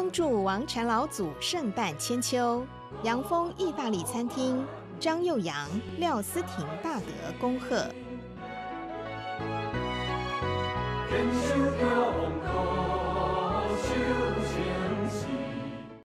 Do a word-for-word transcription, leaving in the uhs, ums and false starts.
公主王禅老祖圣诞千秋，洋风意大利餐厅，张佑扬、廖思婷大德恭贺。